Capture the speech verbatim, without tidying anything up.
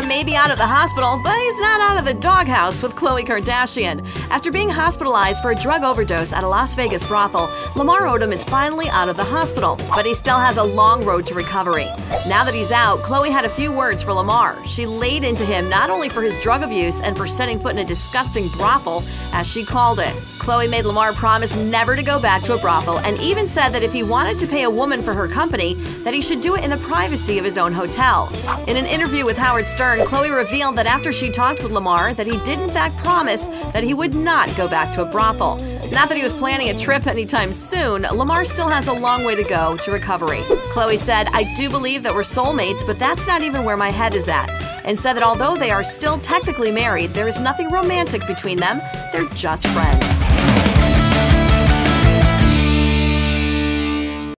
Odom may be out of the hospital, but he's not out of the doghouse with Khloe Kardashian. After being hospitalized for a drug overdose at a Las Vegas brothel, Lamar Odom is finally out of the hospital, but he still has a long road to recovery. Now that he's out, Khloe had a few words for Lamar. She laid into him not only for his drug abuse and for setting foot in a disgusting brothel, as she called it. Khloe made Lamar promise never to go back to a brothel and even said that if he wanted to pay a woman for her company, that he should do it in the privacy of his own hotel. In an interview with Howard Stern, Khloe revealed that after she talked with Lamar, that he did in fact promise that he would not go back to a brothel. Not that he was planning a trip anytime soon, Lamar still has a long way to go to recovery. Khloe said, "I do believe that we're soulmates, but that's not even where my head is at," and said that although they are still technically married, there is nothing romantic between them, they're just friends.